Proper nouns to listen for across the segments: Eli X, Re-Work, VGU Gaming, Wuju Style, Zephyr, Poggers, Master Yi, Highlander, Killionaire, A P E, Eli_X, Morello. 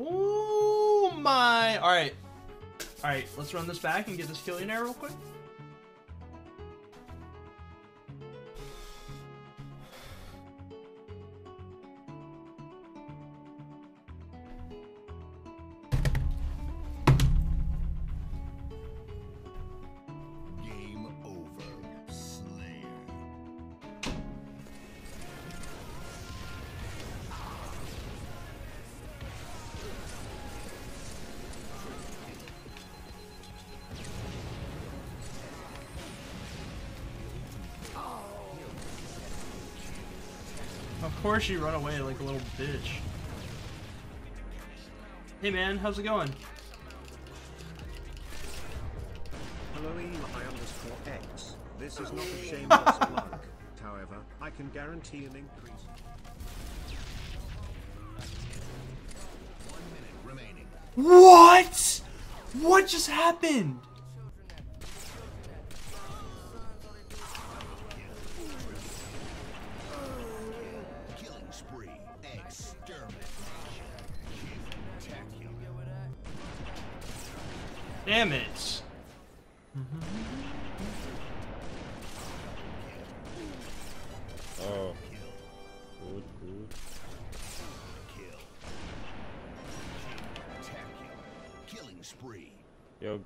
Oh my. Alright. Alright, let's run this back and get this Killionaire real quick. Of course she run away like a little bitch. Hey man, how's it going? Hello Eli_X. This is not a shameless plug. However, I can guarantee an increase. 1 minute remaining. What? What just happened? Damn it. Oh. Good, good. Killing spree. Yo.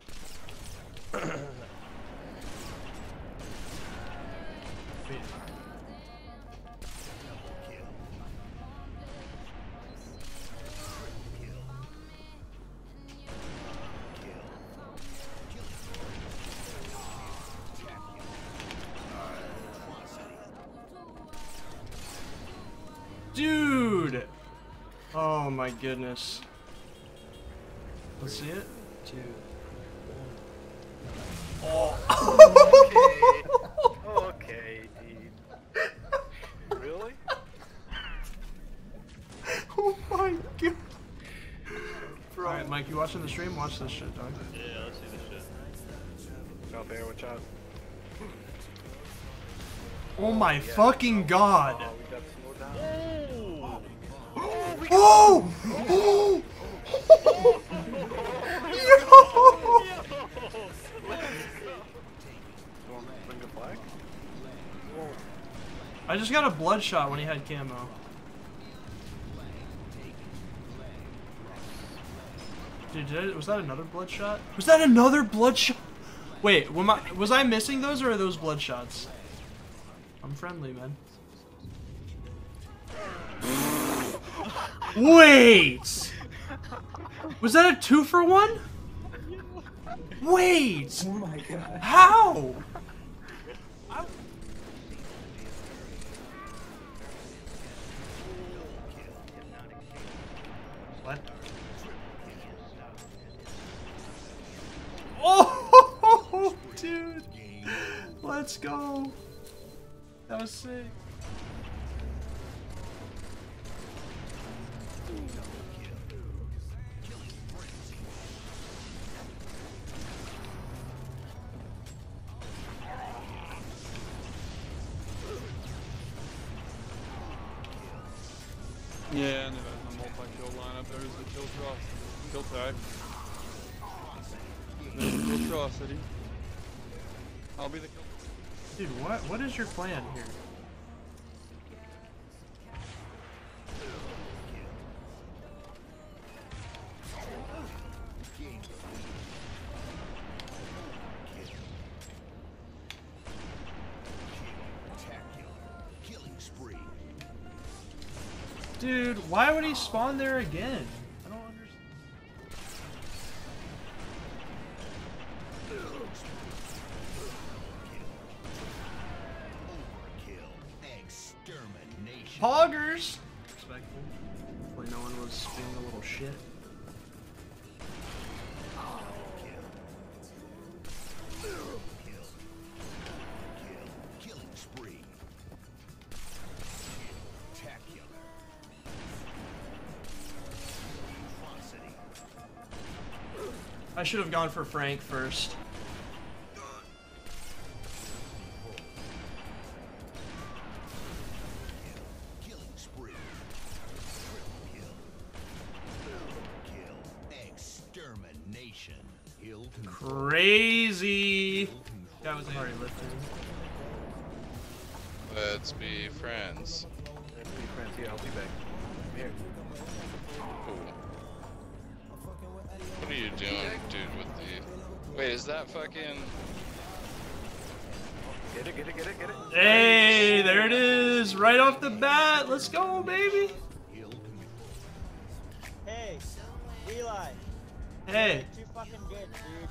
Wait. Dude! Oh my goodness. Let's see it. 2, 1. Oh! Okay, dude. Really? Oh my god. Alright, Mike, you watching the stream? Watch this shit, dog. Yeah, let's see this shit. Out there, watch out. Oh my fucking god! Oh, we got slowed down. Oh! Oh! Yo! I just got a bloodshot when he had camo. Dude, was that another bloodshot? Was that another bloodshot? Wait, was I missing those, or are those bloodshots? I'm friendly, man. Wait! Was that a 2-for-1? Wait! Oh my god. How? What? Oh, dude! Let's go! That was sick. Yeah, and then the multi-kill lineup, there is the kill draw, kill tag. There's the kill draw city. I'll be the kill. Dude, what is your plan here? Dude, why would he spawn there again? I don't understand. Poggers! Respectful. Hopefully no one was being a little shit. Killing spree. Spectacular. I should have gone for Frank first. Crazy. That was already lifted. Let's be friends. Let's be friends. Here, I'll be back. Come here. What are you doing, dude, with the... Wait, is that fucking... Get it, get it, get it, get it. Hey, there it is. Right off the bat. Let's go, baby. Hey, Eli. Hey. You're too fucking good, dude.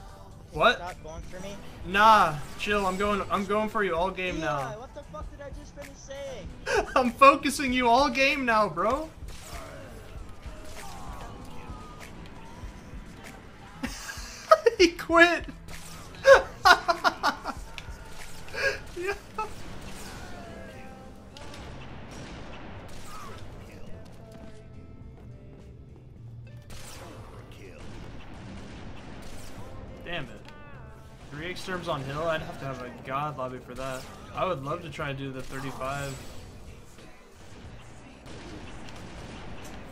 What? Stop going for me? Nah, chill. I'm going for you all game Eli, now. What the fuck did I just finish saying? I'm focusing you all game now, bro. He quit. Yeah. Damn it. 3x terms on hill? I'd have to have a god lobby for that. I would love to try and do the 35.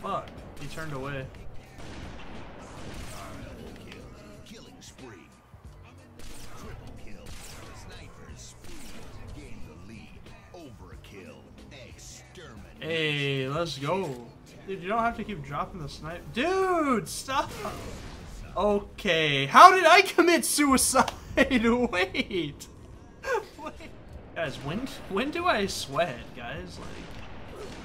Fuck. He turned away. Hey, let's go. Dude, you don't have to keep dropping the sniper. Dude, stop. Okay, how did I commit suicide? Wait. Wait. Guys, when do I sweat, guys? Like...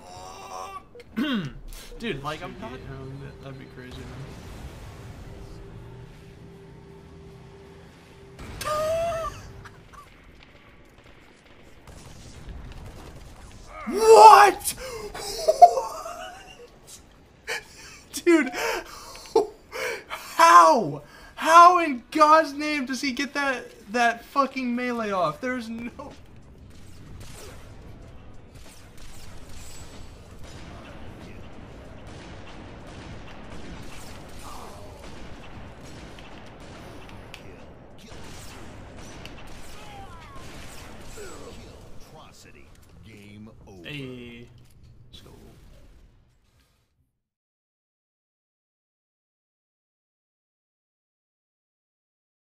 Fuck. Dude, like I'm not... That'd be crazy, man. What? What? Dude, how? How in God's name does he get that fucking melee off? There's no... Game over. Hey.